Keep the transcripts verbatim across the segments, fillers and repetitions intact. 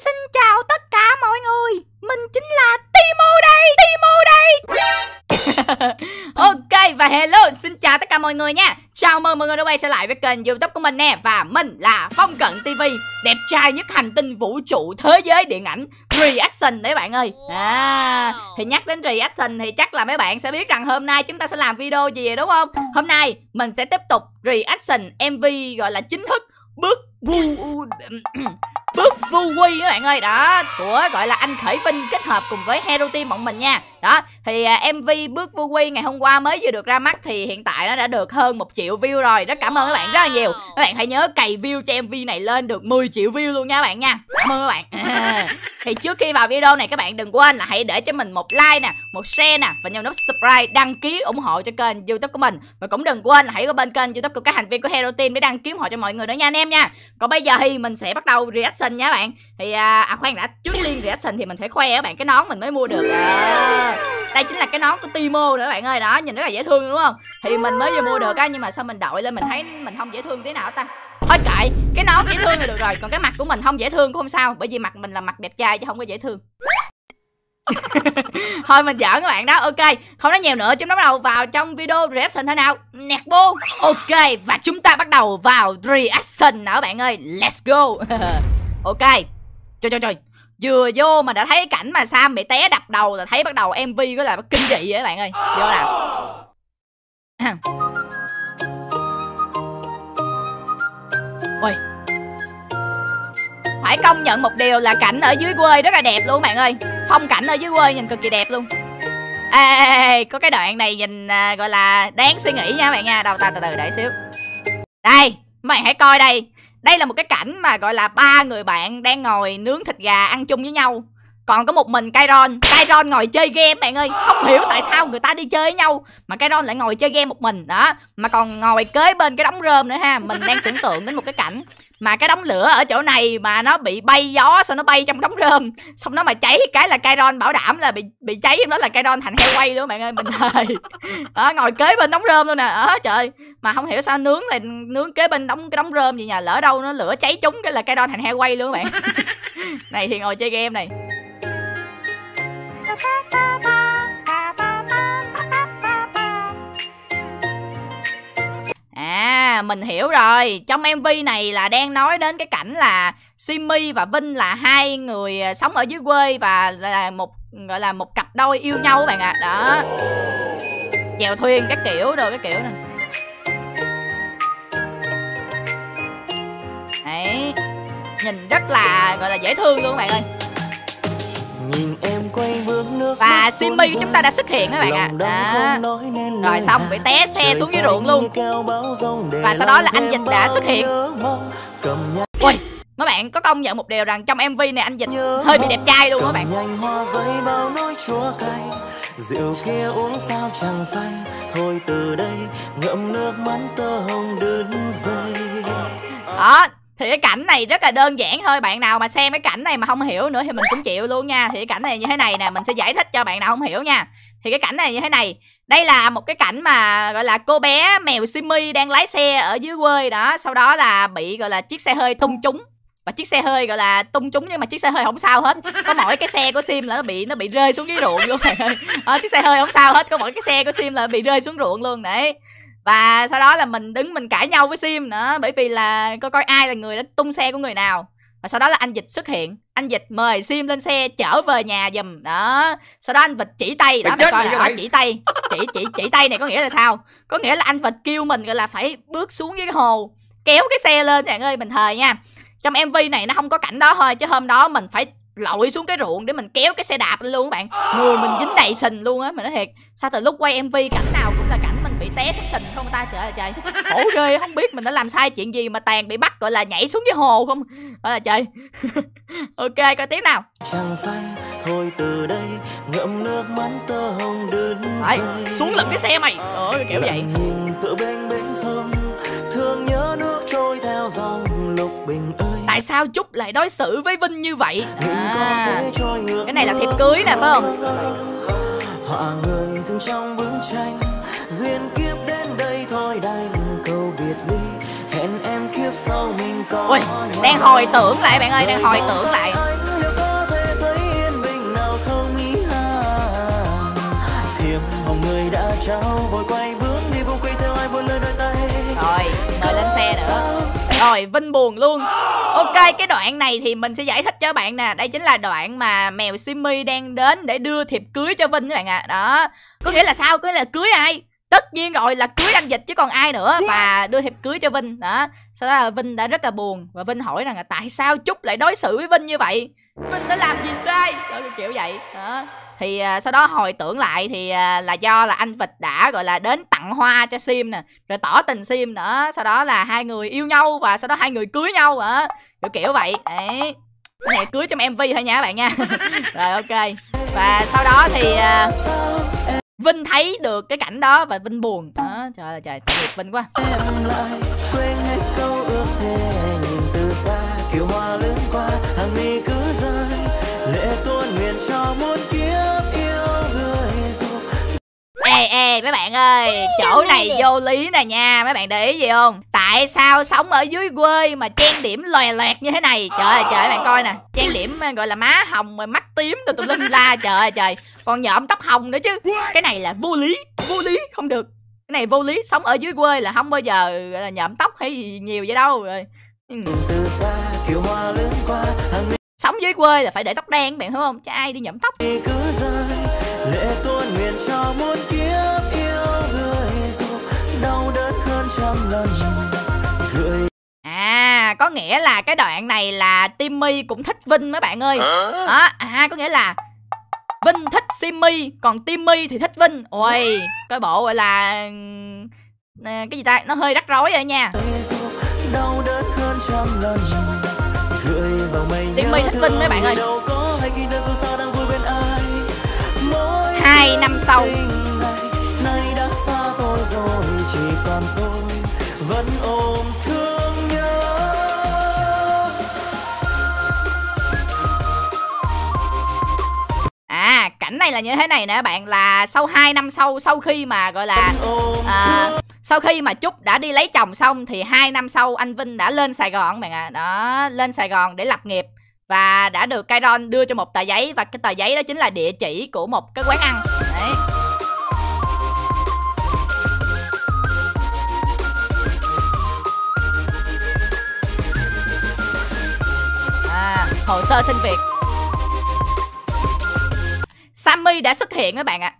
xin chào tất cả mọi người. Mình chính là Timmy đây, Timmy đây. Ok và hello, xin chào tất cả mọi người nha. Chào mừng mọi người đã quay trở lại với kênh YouTube của mình nè. Và mình là Phong Cận ti vi, đẹp trai nhất hành tinh vũ trụ thế giới điện ảnh reaction đấy bạn ơi. À, thì nhắc đến reaction thì chắc là mấy bạn sẽ biết rằng hôm nay chúng ta sẽ làm video gì vậy đúng không? Hôm nay mình sẽ tiếp tục reaction em vê gọi là chính thức Bước Vu Bước Vu Quy các bạn ơi, đó của gọi là anh Khởi Vinh kết hợp cùng với Hero Team bọn mình nha. Đó thì uh, em vê Bước Vu Quy ngày hôm qua mới vừa được ra mắt thì hiện tại nó đã được hơn một triệu view rồi. Rất cảm ơn các bạn rất là nhiều. Các bạn hãy nhớ cày view cho em vê này lên được mười triệu view luôn nha các bạn nha. Cảm ơn các bạn. Thì trước khi vào video này các bạn đừng quên là hãy để cho mình một like nè, một share nè và nhấn nút subscribe đăng ký ủng hộ cho kênh YouTube của mình. Và cũng đừng quên là hãy qua bên kênh YouTube của các thành viên của Hero Team để đăng ký ủng hộ cho mọi người đó nha anh em nha. Còn bây giờ thì mình sẽ bắt đầu reaction nha các bạn. Thì à, à khoan đã, trước liên reaction thì mình phải khoe các bạn cái nón mình mới mua được. À, đây chính là cái nón của Timo nữa bạn ơi, đó nhìn rất là dễ thương đúng không? Thì mình mới vừa mua được á, nhưng mà sao mình đội lên mình thấy mình không dễ thương tí nào ta. Thôi kệ, cái nón dễ thương là được rồi, còn cái mặt của mình không dễ thương cũng không sao, bởi vì mặt mình là mặt đẹp trai chứ không có dễ thương. Thôi mình giỡn các bạn đó. Ok, không nói nhiều nữa, chúng ta bắt đầu vào trong video reaction thế nào nẹt bu. Ok và chúng ta bắt đầu vào reaction nữa các bạn ơi, let's go. Ok, trời trời trời, vừa vô mà đã thấy cảnh mà Sam bị té đập đầu là thấy bắt đầu em vê có là kinh dị vậy các bạn ơi. Vô nào. Ôi, phải công nhận một điều là cảnh ở dưới quê rất là đẹp luôn bạn ơi. Phong cảnh ở dưới quê nhìn cực kỳ đẹp luôn. Ê, có cái đoạn này nhìn à, gọi là đáng suy nghĩ nha bạn nha. Đâu ta, từ từ để xíu. Đây, bạn hãy coi đây. Đây là một cái cảnh mà gọi là ba người bạn đang ngồi nướng thịt gà ăn chung với nhau. Còn có một mình Kairon, Kairon ngồi chơi game bạn ơi. Không hiểu tại sao người ta đi chơi với nhau mà Kairon lại ngồi chơi game một mình. Đó, mà còn ngồi kế bên cái đống rơm nữa ha. Mình đang tưởng tượng đến một cái cảnh mà cái đống lửa ở chỗ này mà nó bị bay gió, xong nó bay trong đống rơm, xong nó mà cháy cái là Kairon bảo đảm là bị bị cháy, đó là Kairon thành heo quay luôn bạn ơi. Mình ơi, đó, ngồi kế bên đống rơm luôn nè. Đó, trời, mà không hiểu sao nướng là nướng kế bên đống cái đống rơm gì nhờ, lỡ đâu nó lửa cháy trúng cái là Kairon thành heo quay luôn các bạn. Này thì ngồi chơi game này. À, mình hiểu rồi. Trong em vê này là đang nói đến cái cảnh là Simmy và Vinh là hai người sống ở dưới quê và là một gọi là một cặp đôi yêu nhau các bạn ạ. À, đó, chèo thuyền các kiểu rồi cái kiểu này. Đấy, nhìn rất là gọi là dễ thương luôn các bạn ơi. Nhìn em quay bước nước và Simmy của chúng ta đã xuất hiện các bạn ạ. Đó, rồi xong bị té xe xuống dưới ruộng luôn. Và sau đó là anh Dịch đã xuất hiện. Ui, mấy bạn có công nhận một điều rằng trong em vê này anh Dịch hơi bị đẹp trai luôn các bạn. Rượu kia uống sao chẳng say, thôi từ đây ngậm nước mắt tơ hồng đứt dây. Đó, thì cái cảnh này rất là đơn giản thôi. Bạn nào mà xem cái cảnh này mà không hiểu nữa thì mình cũng chịu luôn nha. Thì cái cảnh này như thế này nè, mình sẽ giải thích cho bạn nào không hiểu nha. Thì cái cảnh này như thế này. Đây là một cái cảnh mà gọi là cô bé mèo Simmy đang lái xe ở dưới quê đó. Sau đó là bị gọi là chiếc xe hơi tung trúng. Và chiếc xe hơi gọi là tung trúng nhưng mà chiếc xe hơi không sao hết. Có mỗi cái xe của Sim là nó bị nó bị rơi xuống dưới ruộng luôn. À, chiếc xe hơi không sao hết, có mỗi cái xe của Sim là bị rơi xuống ruộng luôn đấy. Và sau đó là mình đứng mình cãi nhau với Sim nữa, bởi vì là coi coi ai là người đã tung xe của người nào. Và sau đó là anh Dịch xuất hiện. Anh Dịch mời Sim lên xe chở về nhà giùm. Đó, sau đó anh Vịt chỉ tay. Đó, mày coi là chỉ tay. Chỉ, chỉ, chỉ tay này có nghĩa là sao? Có nghĩa là anh Vịt kêu mình gọi là phải bước xuống dưới cái hồ, kéo cái xe lên bạn ơi. Bình thời nha, trong em vê này nó không có cảnh đó thôi, chứ hôm đó mình phải lội xuống cái ruộng để mình kéo cái xe đạp lên luôn các bạn. Người mình dính đầy sình luôn á, mình nói thiệt. Sao từ lúc quay em vê cảnh nào cũng là cảnh mình bị té xuống sình không ta, trời ơi trời. Khổ ghê, không biết mình đã làm sai chuyện gì mà Tàn bị bắt gọi là nhảy xuống dưới hồ không. Trời trời. Ok, coi tiếp nào. Chàng say, thôi từ đây ngậm nước mắt tơ hồng đứt dây. Xuống lật cái xe mày. Ờ kiểu vậy. Thương nhớ nước trôi theo dòng Lục Bình ơi. Tại sao Trúc lại đối xử với Vinh như vậy? À, cái này là thiệp cưới nè phải không? Họa người thương trong bức tranh, duyên kiếp đến đây thôi đành cầu biệt ly, hẹn em kiếp sau mình có. Ôi, đang hồi tưởng lại bạn ơi, đang hồi tưởng lại. Rồi Vinh buồn luôn. Ok, cái đoạn này thì mình sẽ giải thích cho bạn nè. Đây chính là đoạn mà mèo Simmy đang đến để đưa thiệp cưới cho Vinh các bạn ạ. Đó, có nghĩa là sao? Có nghĩa là cưới ai? Tất nhiên rồi là cưới anh Vịt chứ còn ai nữa. Và đưa thiệp cưới cho Vinh. Đó, sau đó là Vinh đã rất là buồn. Và Vinh hỏi rằng là tại sao Trúc lại đối xử với Vinh như vậy? Vinh đã làm gì sai? Đó, kiểu vậy. Đó. Thì uh, sau đó hồi tưởng lại thì uh, là do là anh Vịt đã gọi là đến tặng hoa cho Sim nè, rồi tỏ tình Sim nữa. Sau đó là hai người yêu nhau và sau đó hai người cưới nhau hả? Kiểu kiểu vậy. Đấy. Cái này cưới trong em vê thôi nha các bạn nha. Rồi ok. Và sau đó thì uh, Vinh thấy được cái cảnh đó và Vinh buồn. Đó, trời ơi trời, thiệt Vinh quá. Em lại quên hết câu ước thề, nhìn từ xa kiều hoa lướt qua, hàng mi cứ rơi, lệ tuôn nguyện cho muôn kiếp yêu người dù. Ê ê mấy bạn ơi, chỗ này vô lý nè nha, mấy bạn để ý gì không? Tại sao sống ở dưới quê mà trang điểm lòe loẹt như thế này? Trời ơi trời, bạn coi nè, trang điểm gọi là má hồng rồi mắt tím rồi tùm lum la, trời ơi trời, còn nhuộm tóc hồng nữa chứ. Cái này là vô lý, vô lý không được. Cái này vô lý, sống ở dưới quê là không bao giờ là nhuộm tóc hay gì nhiều vậy đâu rồi. Sống dưới quê là phải để tóc đen, bạn hiểu không? Chứ ai đi nhuộm tóc. Lệ tuôn nguyện cho muôn kiếp yêu người dù đau đớn hơn trăm lần người. À, có nghĩa là cái đoạn này là Timmy cũng thích Vinh mấy bạn ơi. Đó, à, có nghĩa là Vinh thích Simmy, còn Timmy thì thích Vinh. Ôi, coi bộ gọi là cái gì ta, nó hơi rắc rối rồi nha. Đau đớn hơn trăm lần người vào mây. Timmy thích Vinh mấy bạn ơi. Hai năm sau. Nay đã xa tôi rồi, chỉ còn tôi vẫn ôm thương nhớ. À, cảnh này là như thế này nè bạn, là sau hai năm sau, sau khi mà gọi là à, sau khi mà Trúc đã đi lấy chồng xong thì hai năm sau anh Vinh đã lên Sài Gòn bạn ạ. À. Đó, lên Sài Gòn để lập nghiệp. Và đã được Kairon đưa cho một tờ giấy. Và cái tờ giấy đó chính là địa chỉ của một cái quán ăn. Đấy. À, hồ sơ xin việc. Sammy đã xuất hiện các bạn ạ.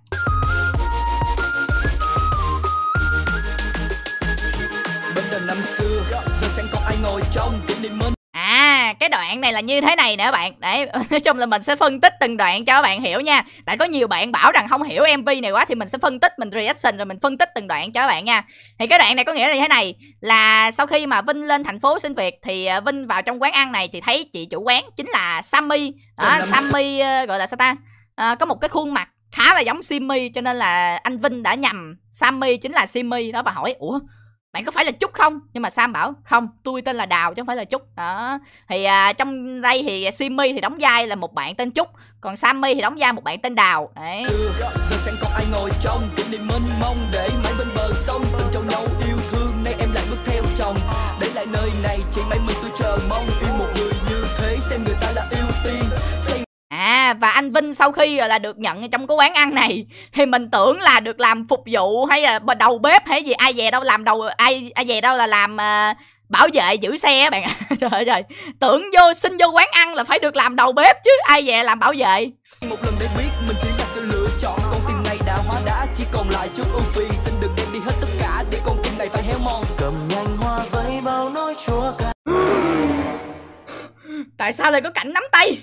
Bên đời năm xưa, giờ chẳng có ai ngồi trong kỷ niệm mến. À, cái đoạn này là như thế này nè bạn. Đấy, nói chung là mình sẽ phân tích từng đoạn cho bạn hiểu nha. Tại có nhiều bạn bảo rằng không hiểu em vê này quá, thì mình sẽ phân tích, mình reaction rồi mình phân tích từng đoạn cho bạn nha. Thì cái đoạn này có nghĩa là như thế này, là sau khi mà Vinh lên thành phố xin việc thì Vinh vào trong quán ăn này thì thấy chị chủ quán chính là Sammy. Đó, Sammy gọi là sao ta, à, có một cái khuôn mặt khá là giống Simmy, cho nên là anh Vinh đã nhầm Sammy chính là Simmy đó và hỏi ủa bạn có phải là Trúc không? Nhưng mà Sam bảo không, tôi tên là Đào chứ không phải là Trúc. Đó. Thì à, trong đây thì Simmy thì đóng vai là một bạn tên Trúc, còn Sammy thì đóng vai một bạn tên Đào. Đấy. Giờ chẳng có ai ngồi trong kỷ niệm mênh mông để mãi bên bờ sông từng trao nhau yêu thương, nay em lại bước theo chồng. Để lại nơi này chỉ mấy mình tôi chờ mong, yêu một người như thế xem người ta là ưu tiên. À, và anh Vinh sau khi là được nhận trong cái quán ăn này thì mình tưởng là được làm phục vụ hay là đầu bếp hay gì, ai về đâu làm đầu ai ai về đâu là làm uh, bảo vệ giữ xe bạn. Trời ơi trời, tưởng vô xin vô quán ăn là phải được làm đầu bếp chứ ai về làm bảo vệ. Một lần để biết mình chỉ là sự lựa chọn, con tim này đã hóa đá chỉ còn lại chút ưu phi, xin đừng đem đi hết tất cả để con tim này phải héo mòn. Cầm nhanh hoa giấy bao nói chua cả. Tại sao lại có cảnh nắm tay?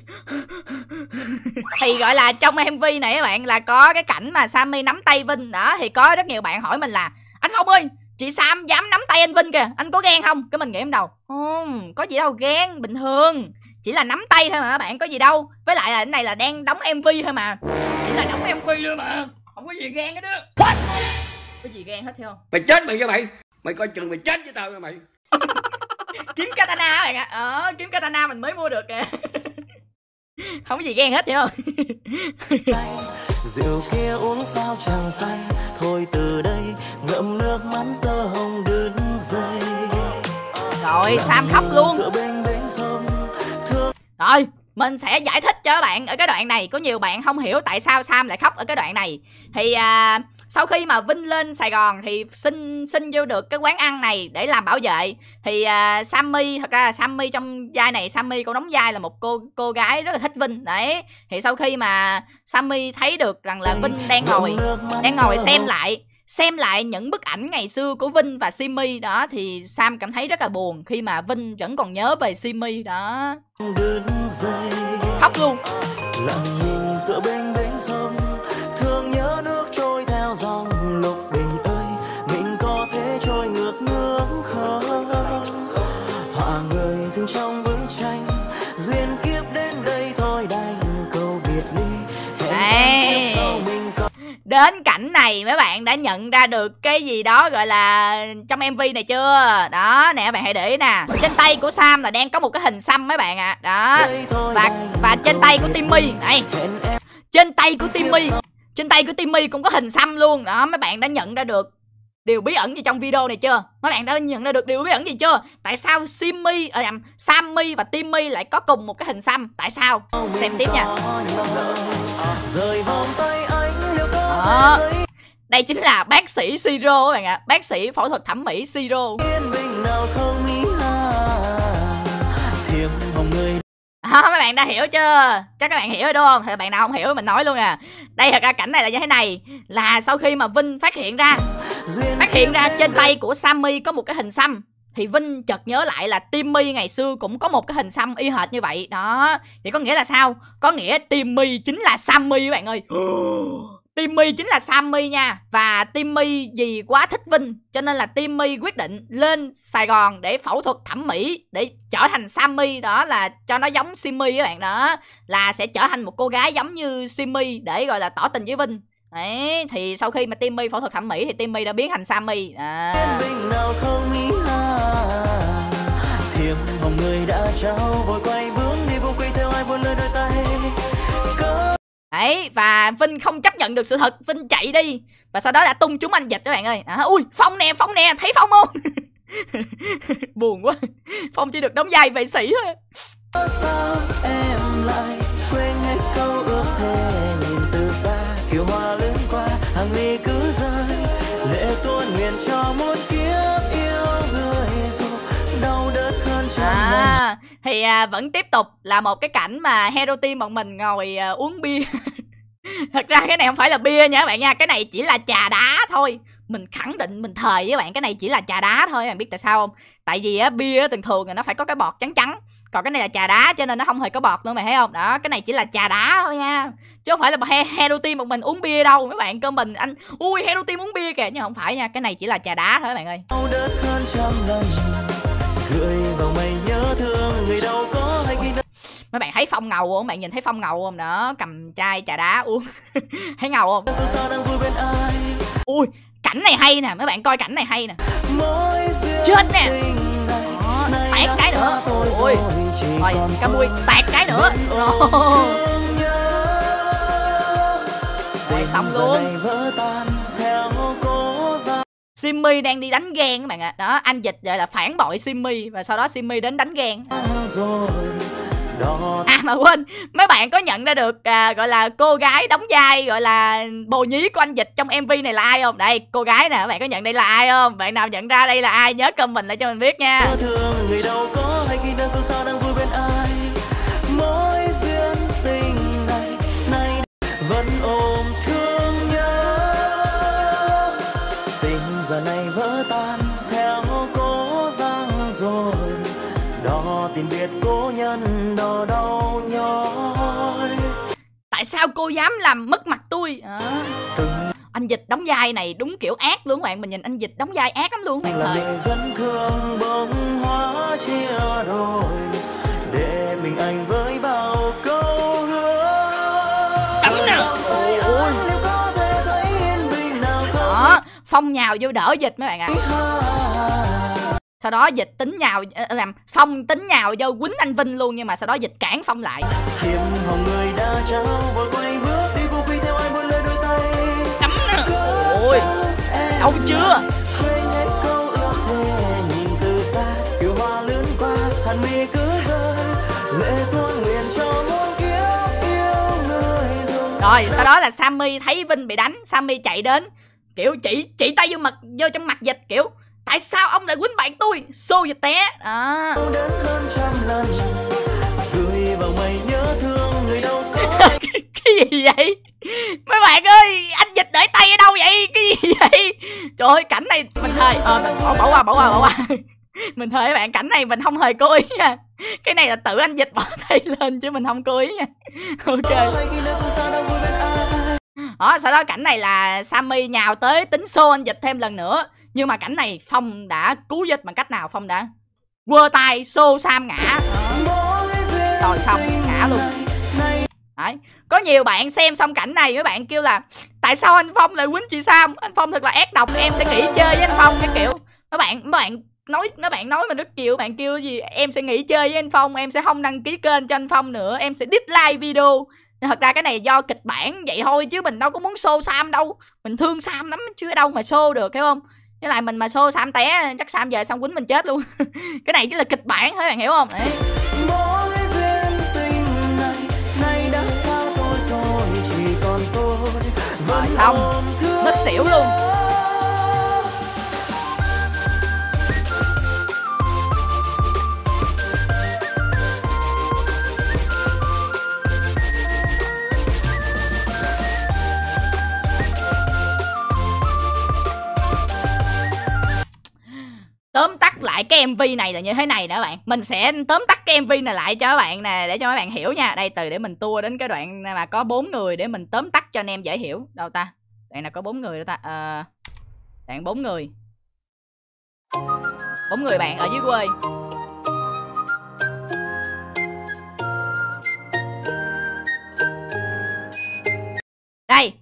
Thì gọi là trong em vê này các bạn là có cái cảnh mà Sammy nắm tay Vinh. Đó thì có rất nhiều bạn hỏi mình là anh Phong ơi, chị Sam dám nắm tay anh Vinh kìa, anh có ghen không? Cái mình nghĩ em đầu không, có gì đâu ghen, bình thường. Chỉ là nắm tay thôi mà bạn, có gì đâu. Với lại là cái này là đang đóng em vê thôi mà. Chỉ là đóng em vê thôi mà, không có gì ghen hết á. What? Có gì ghen hết không? Mày chết mày cho mày. Mày coi chừng mày chết với tao rồi mày. Kiếm katana các bạn ạ. Ờ, kiếm katana mình mới mua được kìa. Không có gì ghen hết vậy không? Rượu kia uống sao chẳng say, thôi từ đây ngậm nước mắt tơ hồng đứt dây. Rồi Sam khóc luôn. Rồi Mình sẽ giải thích cho các bạn ở cái đoạn này. Có nhiều bạn không hiểu tại sao Sam lại khóc ở cái đoạn này. Thì à, sau khi mà Vinh lên Sài Gòn thì xin xin vô được cái quán ăn này để làm bảo vệ. Thì à, Sammy, thật ra là Sammy trong vai này, Sammy cũng đóng vai là một cô cô gái rất là thích Vinh. Đấy. Thì sau khi mà Sammy thấy được rằng là Vinh đang ngồi đang ngồi xem lại xem lại những bức ảnh ngày xưa của Vinh và Simmy đó, thì Sam cảm thấy rất là buồn khi mà Vinh vẫn còn nhớ về Simmy đó. Khóc luôn. Đến cảnh này mấy bạn đã nhận ra được cái gì đó gọi là trong em vê này chưa? Đó, nè bạn hãy để ý nè. Trên tay của Sam là đang có một cái hình xăm mấy bạn ạ. À. Đó. Và và trên tay của Timmy, đây. Trên tay của Timmy. Trên tay của Timmy cũng có hình xăm luôn. Đó, mấy bạn đã nhận ra được điều bí ẩn gì trong video này chưa? Mấy bạn đã nhận ra được điều bí ẩn gì chưa? Tại sao Simmy, à, Sammy và Timmy lại có cùng một cái hình xăm? Tại sao? Xem tiếp nha. Đó. Đây chính là bác sĩ Siro các bạn ạ, à. Bác sĩ phẫu thuật thẩm mỹ Siro. Đó, mấy bạn đã hiểu chưa? Chắc các bạn hiểu rồi đúng không? Thì bạn nào không hiểu mình nói luôn nè. À. Đây thật ra cảnh này là như thế này, là sau khi mà Vinh phát hiện ra Phát hiện ra trên tay của Sammy có một cái hình xăm, thì Vinh chợt nhớ lại là Timmy ngày xưa cũng có một cái hình xăm y hệt như vậy. Đó. Vậy có nghĩa là sao? Có nghĩa Timmy chính là Sammy các bạn ơi. Timmy chính là Sammy nha. Và Timmy vì quá thích Vinh cho nên là Timmy quyết định lên Sài Gòn để phẫu thuật thẩm mỹ, để trở thành Sammy. Đó là cho nó giống Simmy các bạn. Đó là sẽ trở thành một cô gái giống như Simmy để gọi là tỏ tình với Vinh. Đấy. Thì sau khi mà Timmy phẫu thuật thẩm mỹ thì Timmy đã biến thành Sammy. À. Đấy, và Vinh không chấp nhận được sự thật, Vinh chạy đi và sau đó đã tung chúng anh dịch các bạn ơi. À, ui Phong nè, Phong nè, thấy Phong không? Buồn quá, Phong chỉ được đóng vai vệ sĩ thôi. Sao em lại quên hết câu ước thề, nhìn từ xa kiều hoa lướt qua hàng mi cứ rơi, lệ tuôn nguyện cho một kiếp yêu người dù đau đớn hơn trong đời. Thì à, vẫn tiếp tục là một cái cảnh mà Hero Team bọn mình ngồi à, uống bia. Thật ra cái này không phải là bia nha các bạn nha, cái này chỉ là trà đá thôi. Mình khẳng định, mình thề với bạn, cái này chỉ là trà đá thôi. Bạn biết tại sao không? Tại vì á, bia thường thường là nó phải có cái bọt trắng trắng, còn cái này là trà đá cho nên nó không hề có bọt nữa, mày thấy không? Đó, cái này chỉ là trà đá thôi nha, chứ không phải là Hero Team bọn mình uống bia đâu. Mấy bạn cơ mình anh ui Hero Team uống bia kìa, nhưng không phải nha, cái này chỉ là trà đá thôi các bạn ơi. Mấy bạn thấy Phong ngầu không? Bạn nhìn thấy Phong ngầu không? Đó, cầm chai trà đá uống. Thấy ngầu không? Ui, cảnh này hay nè, mấy bạn coi cảnh này hay nè. Chết nè. Đó, tẹt cái nữa. Ôi, rồi, cá mui, tẹt cái nữa. Rồi, xong luôn. Simmy đang đi đánh ghen các bạn ạ. À. Đó, anh Dịch gọi là phản bội Simmy và sau đó Simmy đến đánh ghen. À mà quên, mấy bạn có nhận ra được à, gọi là cô gái đóng vai gọi là bồ nhí của anh Dịch trong em vê này là ai không? Đây, cô gái nè, các bạn có nhận đây là ai không? Bạn nào nhận ra đây là ai nhớ comment lại cho mình biết nha. Tại sao cô dám làm mất mặt tôi? À. Anh Dịch đóng vai này đúng kiểu ác luôn các bạn. Mình nhìn anh Dịch đóng vai ác lắm luôn các bạn ơi. Đó, Phong nhào vô đỡ Dịch mấy bạn ạ. À. Sau đó Dịch tính nhào làm Phong tính nhào vô quýnh anh Vinh luôn, nhưng mà sau đó Dịch cản Phong lại. Cấm nè. Ôi, đâu chưa? Rồi sau đó là Sammy thấy Vinh bị đánh, Sammy chạy đến kiểu chỉ chỉ tay vô mặt, vô trong mặt Vịt kiểu tại sao ông lại quýnh bạn tôi, xô Vịt té đó. Cái gì vậy mấy bạn ơi, anh Vịt để tay ở đâu vậy, cái gì vậy? Trời ơi, cảnh này mình hơi ờ, bỏ qua bỏ qua bỏ qua mình thôi các bạn, cảnh này mình không hề cố ý nha, cái này là tự anh Vịt bỏ tay lên chứ mình không cố ý nha. Ok đó, sau đó cảnh này là Sammy nhào tới tính xô anh Vịt thêm lần nữa, nhưng mà cảnh này Phong đã cứu Vịt bằng cách nào? Phong đã quơ tay xô Sam ngã rồi, xong ngã luôn. Đấy. Có nhiều bạn xem xong cảnh này mấy bạn kêu là tại sao anh Phong lại quýnh chị Sam, anh Phong thật là ác độc, em sẽ nghỉ chơi với anh Phong cái kiểu. Mấy bạn mấy bạn nói mấy bạn nói mình rất kiểu, bạn kêu gì em sẽ nghỉ chơi với anh Phong, em sẽ không đăng ký kênh cho anh Phong nữa, em sẽ dislike video. Thật ra cái này do kịch bản vậy thôi chứ mình đâu có muốn xô Sam đâu, mình thương Sam lắm chứ đâu mà xô được, hiểu không? Với lại mình mà xô Sam té chắc Sam về xong quýnh mình chết luôn. Cái này chỉ là kịch bản thôi, bạn hiểu không? Đấy. Rồi xong, nứt xỉu luôn. Tóm tắt lại cái em vê này là như thế này nè các bạn. Mình sẽ tóm tắt cái em vê này lại cho các bạn nè, để cho các bạn hiểu nha. Đây, từ để mình tua đến cái đoạn mà có bốn người để mình tóm tắt cho anh em dễ hiểu. Đâu ta? Đoạn nào có bốn người đâu ta? À, đoạn bốn người. Bốn người bạn ở dưới quê. Đây.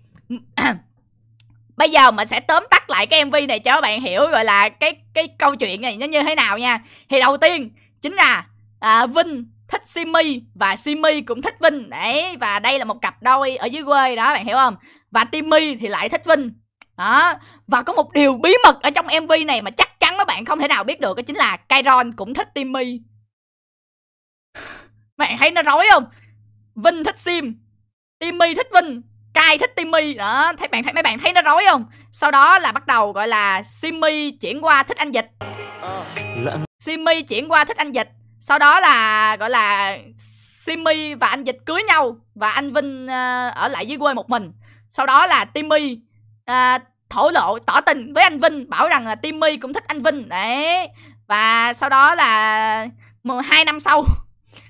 Bây giờ mình sẽ tóm tắt lại cái em vê này cho các bạn hiểu gọi là cái cái câu chuyện này nó như thế nào nha. Thì đầu tiên chính là à, Vinh thích Simmy và Simmy cũng thích Vinh. Đấy, và đây là một cặp đôi ở dưới quê đó, bạn hiểu không? Và Timmy thì lại thích Vinh. Đó, và có một điều bí mật ở trong em vê này mà chắc chắn các bạn không thể nào biết được, đó chính là Kairon cũng thích Timmy. Bạn thấy nó rối không? Vinh thích Sim, Timmy thích Vinh, Kai thích Timmy đó, thấy bạn thấy mấy bạn thấy nó rối không? Sau đó là bắt đầu gọi là Simmy chuyển qua thích anh Vịt. Simmy chuyển qua thích anh Vịt. Sau đó là gọi là Simmy và anh Vịt cưới nhau và anh Vinh uh, ở lại dưới quê một mình. Sau đó là Timmy uh, thổ lộ tỏ tình với anh Vinh, bảo rằng là Timmy cũng thích anh Vinh. Đấy. Và sau đó là hai năm sau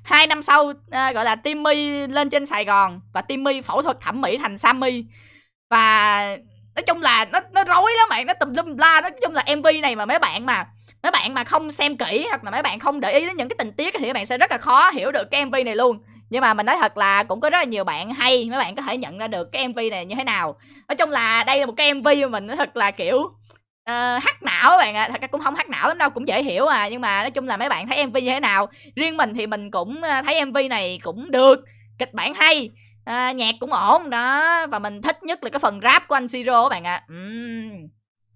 Hai năm sau à, gọi là Timmy lên trên Sài Gòn và Timmy phẫu thuật thẩm mỹ thành Sammy. Và nói chung là nó nó rối lắm bạn, nó tùm lum la. Nói chung là em vê này mà mấy bạn mà mấy bạn mà không xem kỹ hoặc là mấy bạn không để ý đến những cái tình tiết thì các bạn sẽ rất là khó hiểu được cái em vê này luôn. Nhưng mà mình nói thật là cũng có rất là nhiều bạn hay, mấy bạn có thể nhận ra được cái em vê này như thế nào. Nói chung là đây là một cái em vê mà mình nói thật là kiểu Uh, hắc não bạn ạ, à. Thật ra cũng không hắc não lắm đâu, cũng dễ hiểu à. Nhưng mà nói chung là mấy bạn thấy em vê như thế nào? Riêng mình thì mình cũng thấy em vê này cũng được, kịch bản hay, uh, nhạc cũng ổn đó. Và mình thích nhất là cái phần rap của anh Siro bạn ạ. à. uhm.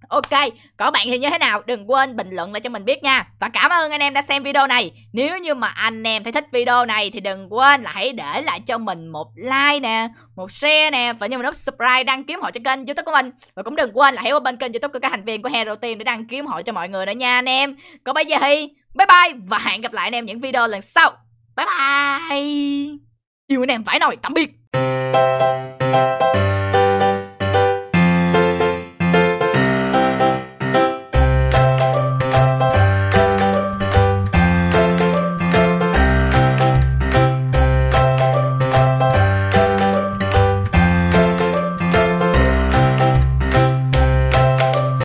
Ok, còn bạn thì như thế nào? Đừng quên bình luận lại cho mình biết nha. Và cảm ơn anh em đã xem video này. Nếu như mà anh em thấy thích video này thì đừng quên là hãy để lại cho mình một like nè, một share nè, và nhấn nút subscribe đăng ký hộ cho kênh YouTube của mình. Và cũng đừng quên là hãy qua bên kênh YouTube của các thành viên của Hero Team để đăng ký hộ cho mọi người nữa nha anh em. Còn bây giờ thì bye bye và hẹn gặp lại anh em những video lần sau. Bye bye. Yêu anh em phải nói, tạm biệt.